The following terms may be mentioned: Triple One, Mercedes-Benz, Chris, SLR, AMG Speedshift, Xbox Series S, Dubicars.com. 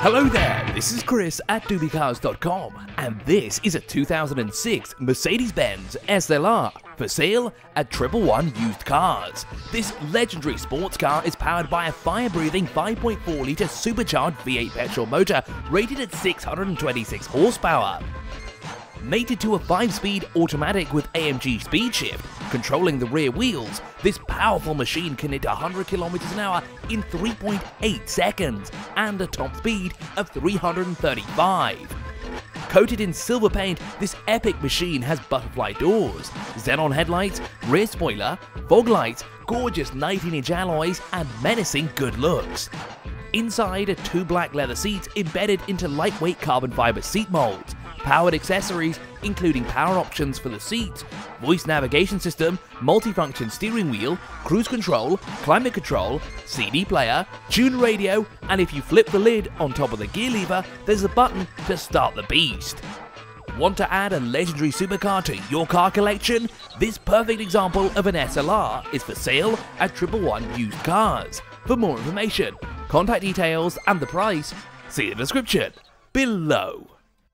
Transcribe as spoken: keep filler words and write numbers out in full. Hello there, this is Chris at Dubicars dot com, and this is a two thousand six Mercedes-Benz S L R for sale at Triple One Used Cars. This legendary sports car is powered by a fire-breathing five point four litre supercharged V eight petrol motor rated at six hundred twenty-six horsepower. Mated to a five-speed automatic with A M G Speedshift, controlling the rear wheels, this powerful machine can hit one hundred kilometers an hour in three point eight seconds and a top speed of three hundred thirty-five. Coated in silver paint, this epic machine has butterfly doors, xenon headlights, rear spoiler, fog lights, gorgeous nineteen inch alloys and menacing good looks. Inside are two black leather seats embedded into lightweight carbon fiber seat molds, powered accessories including power options for the seats, voice navigation system, multifunction steering wheel, cruise control, climate control, C D player, tune radio, and if you flip the lid on top of the gear lever, there's a button to start the beast. Want to add a legendary supercar to your car collection? This perfect example of an S L R is for sale at Triple One Used Cars. For more information, contact details and the price, see the description below.